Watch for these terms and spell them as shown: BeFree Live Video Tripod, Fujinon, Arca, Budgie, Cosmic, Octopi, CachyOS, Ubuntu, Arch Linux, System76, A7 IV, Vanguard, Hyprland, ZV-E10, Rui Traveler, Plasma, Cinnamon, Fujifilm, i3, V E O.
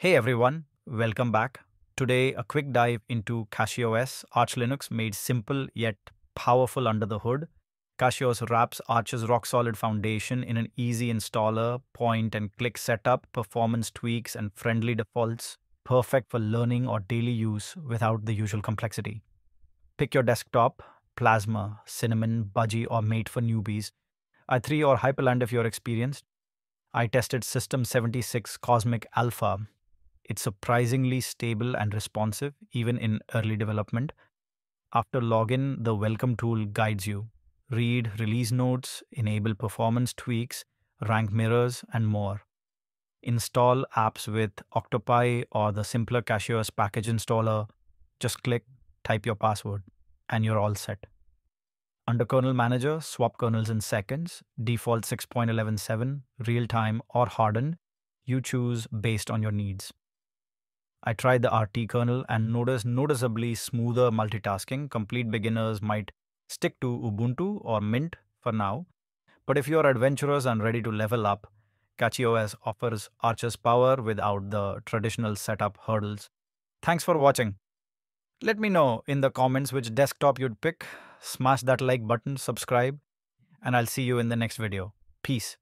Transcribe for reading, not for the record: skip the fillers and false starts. Hey everyone, welcome back. Today, a quick dive into CachyOS, Arch Linux made simple yet powerful under the hood. CachyOS wraps Arch's rock-solid foundation in an easy installer, point-and-click setup, performance tweaks, and friendly defaults, perfect for learning or daily use without the usual complexity. Pick your desktop, Plasma, Cinnamon, Budgie, or Mate for newbies, i3 or Hyprland if you're experienced. I tested System76 Cosmic Alpha. It's surprisingly stable and responsive, even in early development. After login, the welcome tool guides you. Read release notes, enable performance tweaks, rank mirrors, and more. Install apps with Octopi or the simpler CachyOS package installer. Just click, type your password, and you're all set. Under Kernel Manager, swap kernels in seconds, default 6.11.7, real-time or hardened. You choose based on your needs. I tried the RT kernel and noticed noticeably smoother multitasking. Complete beginners might stick to Ubuntu or Mint for now. But if you're adventurous and ready to level up, CachyOS offers Arch's power without the traditional setup hurdles. Thanks for watching. Let me know in the comments which desktop you'd pick. Smash that like button, subscribe, and I'll see you in the next video. Peace.